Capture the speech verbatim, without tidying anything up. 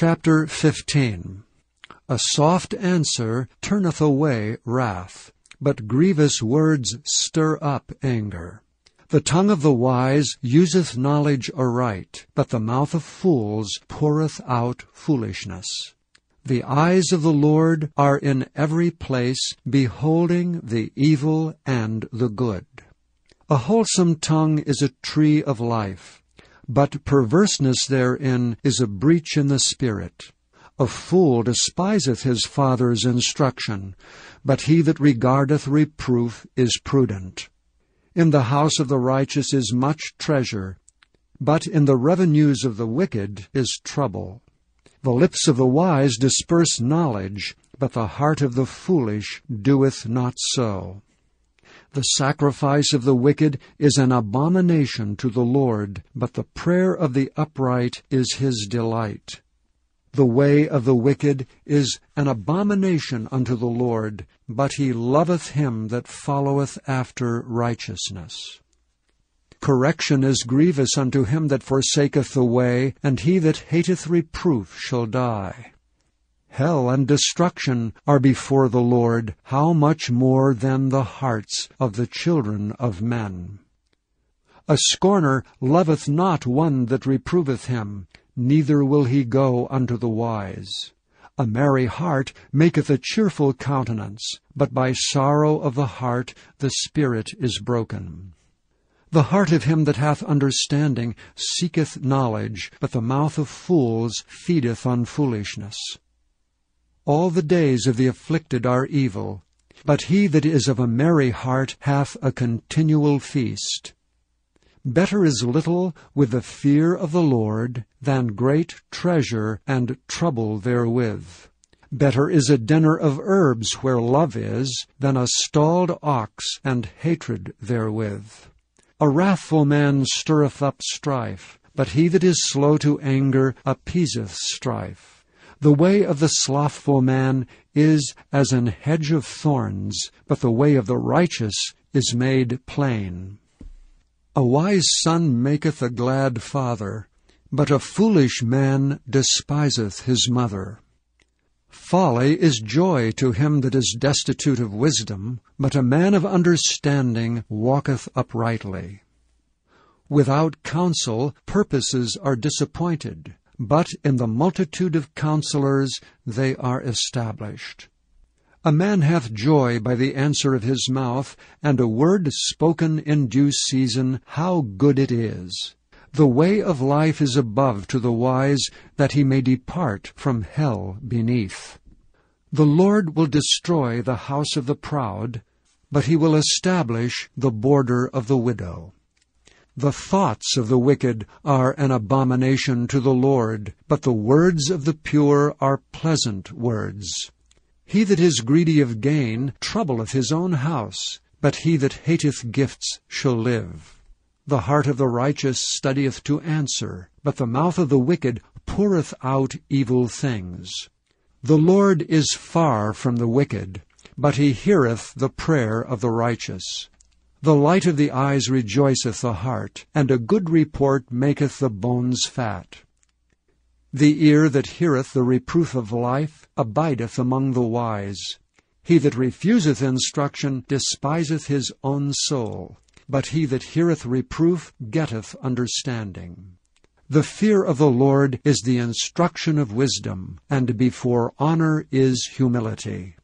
Chapter fifteen. A soft answer turneth away wrath, but grievous words stir up anger. The tongue of the wise useth knowledge aright, but the mouth of fools poureth out foolishness. The eyes of the Lord are in every place, beholding the evil and the good. A wholesome tongue is a tree of life, but perverseness therein is a breach in the spirit. A fool despiseth his father's instruction, but he that regardeth reproof is prudent. In the house of the righteous is much treasure, but in the revenues of the wicked is trouble. The lips of the wise disperse knowledge, but the heart of the foolish doeth not so. The sacrifice of the wicked is an abomination to the Lord, but the prayer of the upright is his delight. The way of the wicked is an abomination unto the Lord, but he loveth him that followeth after righteousness. Correction is grievous unto him that forsaketh the way, and he that hateth reproof shall die. Hell and destruction are before the Lord, how much more than the hearts of the children of men. A scorner loveth not one that reproveth him, neither will he go unto the wise. A merry heart maketh a cheerful countenance, but by sorrow of the heart the spirit is broken. The heart of him that hath understanding seeketh knowledge, but the mouth of fools feedeth on foolishness. All the days of the afflicted are evil, but he that is of a merry heart hath a continual feast. Better is little with the fear of the Lord than great treasure and trouble therewith. Better is a dinner of herbs where love is than a stalled ox and hatred therewith. A wrathful man stirreth up strife, but he that is slow to anger appeaseth strife. The way of the slothful man is as an hedge of thorns, but the way of the righteous is made plain. A wise son maketh a glad father, but a foolish man despiseth his mother. Folly is joy to him that is destitute of wisdom, but a man of understanding walketh uprightly. Without counsel purposes are disappointed, but in the multitude of counselors they are established. A man hath joy by the answer of his mouth, and a word spoken in due season, how good it is! The way of life is above to the wise, that he may depart from hell beneath. The Lord will destroy the house of the proud, but he will establish the border of the widow. The thoughts of the wicked are an abomination to the Lord, but the words of the pure are pleasant words. He that is greedy of gain troubleth his own house, but he that hateth gifts shall live. The heart of the righteous studieth to answer, but the mouth of the wicked poureth out evil things. The Lord is far from the wicked, but he heareth the prayer of the righteous. The light of the eyes rejoiceth the heart, and a good report maketh the bones fat. The ear that heareth the reproof of life abideth among the wise. He that refuseth instruction despiseth his own soul, but he that heareth reproof getteth understanding. The fear of the Lord is the instruction of wisdom, and before honor is humility.